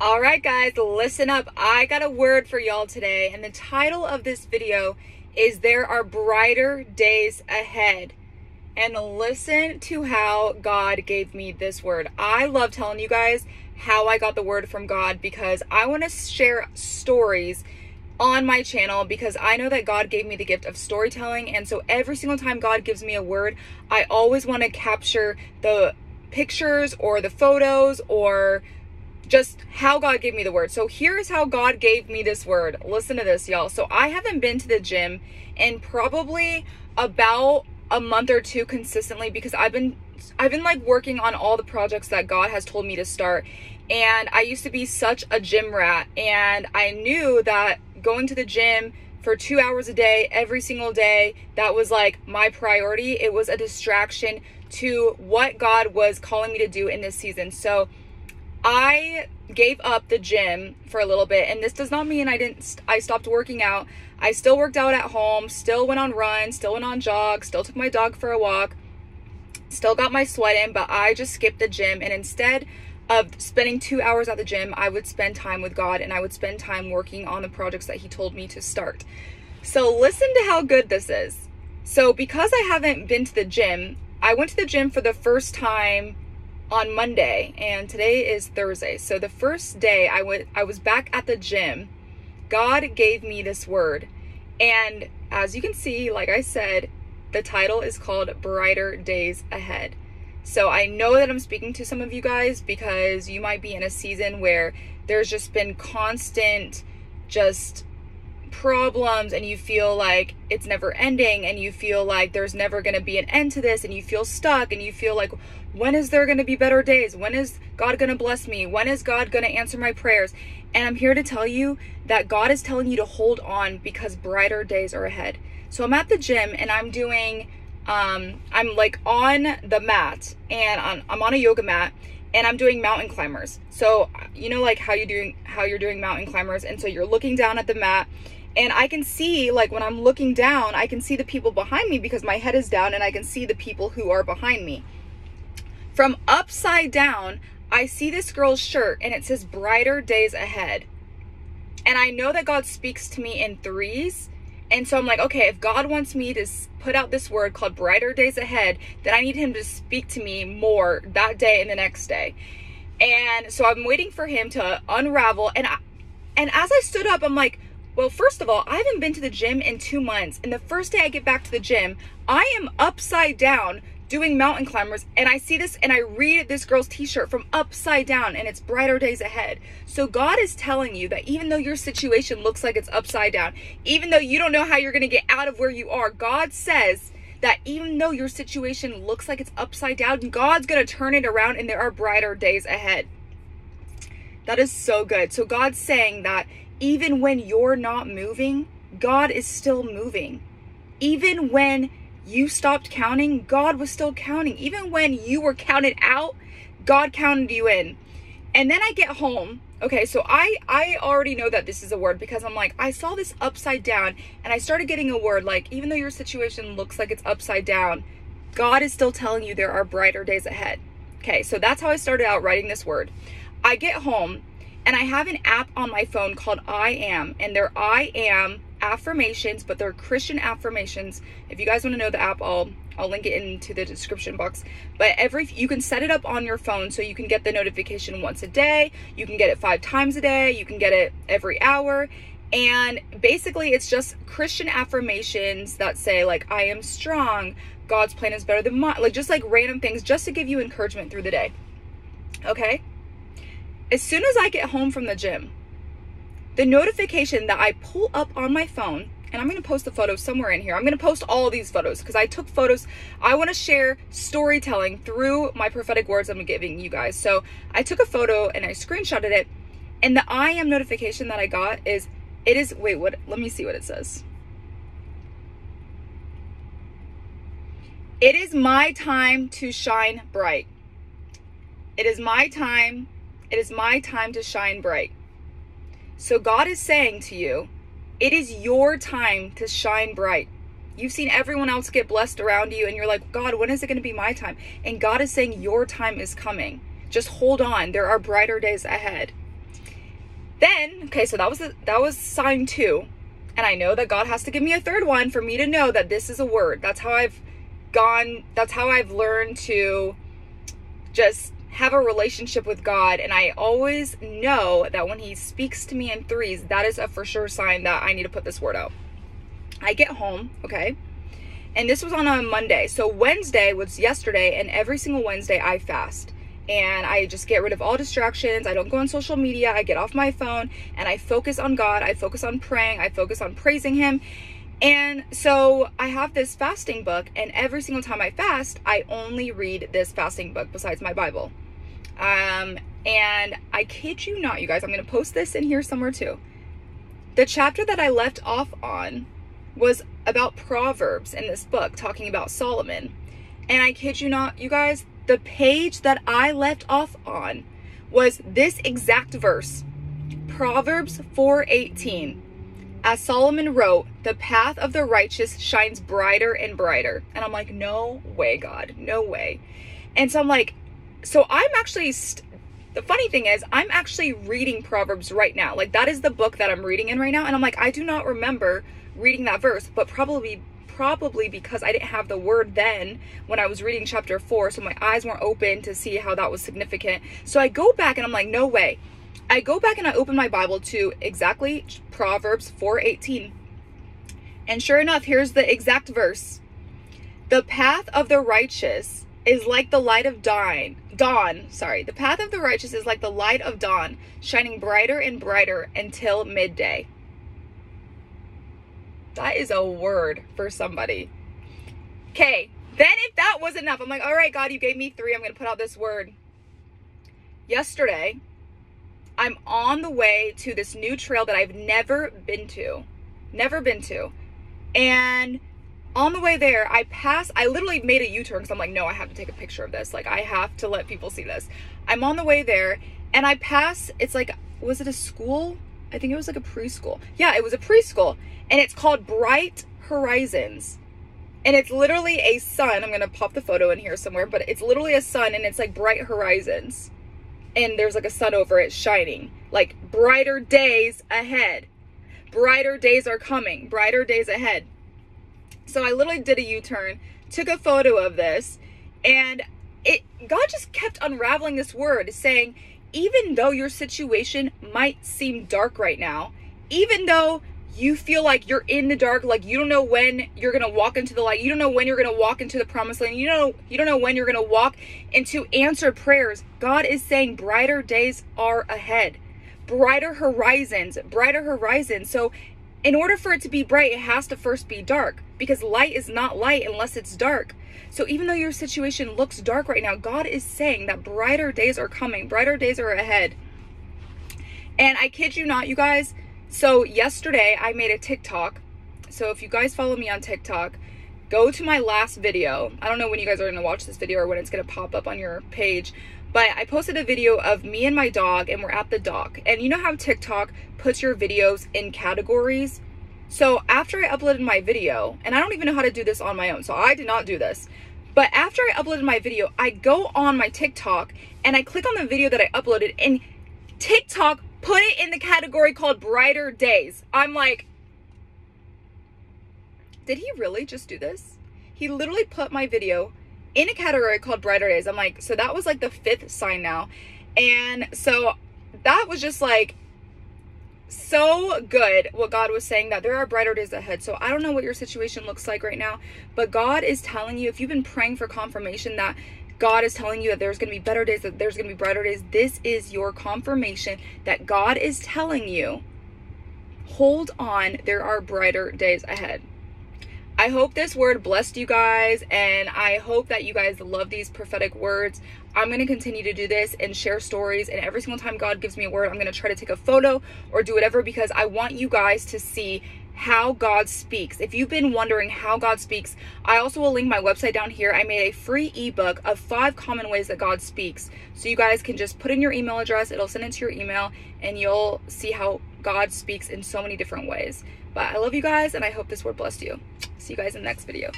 All right, guys, listen up. I got a word for y'all today, and the title of this video is There Are Brighter Days Ahead. And listen to how God gave me this word. I love telling you guys how I got the word from God because I want to share stories on my channel because I know that God gave me the gift of storytelling. And so every single time God gives me a word, I always want to capture the pictures or the photos or just how God gave me the word. So here's how God gave me this word. Listen to this, y'all. So I haven't been to the gym in probably about a month or two consistently because I've been like working on all the projects that God has told me to start. And I used to be such a gym rat, and I knew that going to the gym for 2 hours a day, every single day, that was like my priority. It was a distraction to what God was calling me to do in this season. So I gave up the gym for a little bit, and this does not mean I stopped working out. I still worked out at home, still went on runs, still went on jogs, still took my dog for a walk, still got my sweat in, but I just skipped the gym. And instead of spending 2 hours at the gym, I would spend time with God, and I would spend time working on the projects that He told me to start. So listen to how good this is. So because I haven't been to the gym, I went to the gym for the first time on Monday, and today is Thursday. So the first day I was back at the gym, God gave me this word. And as you can see, like I said, the title is called Brighter Days Ahead. So I know that I'm speaking to some of you guys because you might be in a season where there's just been constant just problems, and you feel like it's never ending, and you feel like there's never going to be an end to this, and you feel stuck, and you feel like, when is there going to be better days? When is God going to bless me? When is God going to answer my prayers? And I'm here to tell you that God is telling you to hold on because brighter days are ahead. So I'm at the gym, and I'm doing I'm like on the mat, and I'm on a yoga mat, and I'm doing mountain climbers. So you know, like how you're doing mountain climbers, and so you're looking down at the mat. And I can see, like when I'm looking down, I can see the people behind me because my head is down, and I can see the people who are behind me. From upside down, I see this girl's shirt, and it says brighter days ahead. And I know that God speaks to me in threes. And so I'm like, okay, if God wants me to put out this word called brighter days ahead, then I need Him to speak to me more that day and the next day. And so I'm waiting for Him to unravel. And as I stood up, I'm like, well, first of all, I haven't been to the gym in 2 months. And the first day I get back to the gym, I am upside down doing mountain climbers. And I see this, and I read this girl's t-shirt from upside down, and it's brighter days ahead. So God is telling you that even though your situation looks like it's upside down, even though you don't know how you're going to get out of where you are, God says that even though your situation looks like it's upside down, God's going to turn it around, and there are brighter days ahead. That is so good. So God's saying that even when you're not moving, God is still moving. Even when you stopped counting, God was still counting. Even when you were counted out, God counted you in. And then I get home. Okay, so I already know that this is a word because I'm like, I saw this upside down, and I started getting a word like, even though your situation looks like it's upside down, God is still telling you there are brighter days ahead. Okay, so that's how I started out writing this word. I get home, and I have an app on my phone called I Am, and they're I Am affirmations, but they're Christian affirmations. If you guys want to know the app, I'll link it into the description box. But you can set it up on your phone, so you can get the notification once a day, you can get it 5 times a day, you can get it every hour. And basically it's just Christian affirmations that say like, I am strong, God's plan is better than mine, like just like random things just to give you encouragement through the day. Okay. As soon as I get home from the gym, the notification that I pull up on my phone, and I'm going to post the photos somewhere in here. I'm going to post all these photos because I took photos. I want to share storytelling through my prophetic words I'm giving you guys. So I took a photo and I screenshotted it. And the I Am notification that I got is, wait, what? Let me see what it says. It is my time to shine bright. It is my time. It is my time to shine bright. So God is saying to you, it is your time to shine bright. You've seen everyone else get blessed around you, and you're like, God, when is it going to be my time? And God is saying your time is coming. Just hold on. There are brighter days ahead. Then, okay, so that was sign two. And I know that God has to give me a third one for me to know that this is a word. That's how I've learned to just have a relationship with God. And I always know that when he speaks to me in threes, that is a for sure sign that I need to put this word out. I get home, okay? And this was on a Monday. So Wednesday was yesterday, and every single Wednesday I fast. And I just get rid of all distractions. I don't go on social media. I get off my phone and I focus on God. I focus on praying. I focus on praising him. And so I have this fasting book, and every single time I fast, I only read this fasting book besides my Bible. And I kid you not, you guys, I'm going to post this in here somewhere too. The chapter that I left off on was about Proverbs in this book, talking about Solomon. And I kid you not, you guys, the page that I left off on was this exact verse, Proverbs 4:18. As Solomon wrote, the path of the righteous shines brighter and brighter. And I'm like, no way, God, no way. And so I'm like, so I'm actually, the funny thing is I'm actually reading Proverbs right now. Like, that is the book that I'm reading in right now. And I'm like, I do not remember reading that verse, but probably because I didn't have the word then when I was reading chapter 4, so my eyes weren't open to see how that was significant. So I go back and I'm like, no way. I go back and I open my Bible to exactly Proverbs 4:18, and sure enough, here's the exact verse. The path of the righteous is like the light of dawn. The path of the righteous is like the light of dawn, shining brighter and brighter until midday. That is a word for somebody. Okay, then if that was enough, I'm like, all right, God, you gave me three. I'm going to put out this word. Yesterday, I'm on the way to this new trail that I've never been to. And on the way there, I literally made a U-turn because I'm like, no, I have to take a picture of this. Like, I have to let people see this. I'm on the way there and I pass, it's like, was it a school? I think it was like a preschool. Yeah, it was a preschool. And it's called Bright Horizons. And it's literally a sun. I'm going to pop the photo in here somewhere. But it's literally a sun, and it's like Bright Horizons. And there's like a sun over it shining. Like, brighter days ahead. Brighter days are coming. Brighter days ahead. So I literally did a U-turn, took a photo of this. And God just kept unraveling this word, saying, even though your situation might seem dark right now, even though you feel like you're in the dark, like you don't know when you're going to walk into the light, you don't know when you're going to walk into the promised land, you don't know when you're going to walk into answered prayers, God is saying brighter days are ahead, brighter horizons, brighter horizons. So in order for it to be bright, it has to first be dark, because light is not light unless it's dark. So even though your situation looks dark right now, God is saying that brighter days are coming, brighter days are ahead. And I kid you not, you guys, so yesterday I made a TikTok. So if you guys follow me on TikTok, go to my last video. I don't know when you guys are going to watch this video or when it's going to pop up on your page, but I posted a video of me and my dog, and we're at the dock. And you know how TikTok puts your videos in categories? So after I uploaded my video, and I don't even know how to do this on my own, so I did not do this, but after I uploaded my video, I go on my TikTok and I click on the video that I uploaded, and TikTok put it in the category called brighter days. I'm like, did he really just do this? He literally put my video in a category called brighter days. I'm like, so that was like the fifth sign now. And so that was just like, so good what God was saying, that there are brighter days ahead. So I don't know what your situation looks like right now, but God is telling you, if you've been praying for confirmation that God is telling you that there's going to be better days, that there's going to be brighter days, this is your confirmation that God is telling you, hold on, there are brighter days ahead. I hope this word blessed you guys, and I hope that you guys love these prophetic words. I'm going to continue to do this and share stories, and every single time God gives me a word, I'm going to try to take a photo or do whatever, because I want you guys to see how God speaks. If you've been wondering how God speaks, I also will link my website down here. I made a free ebook of 5 common ways that God speaks. So you guys can just put in your email address, it'll send it to your email, and you'll see how God speaks in so many different ways. But I love you guys, and I hope this word blessed you. See you guys in the next video.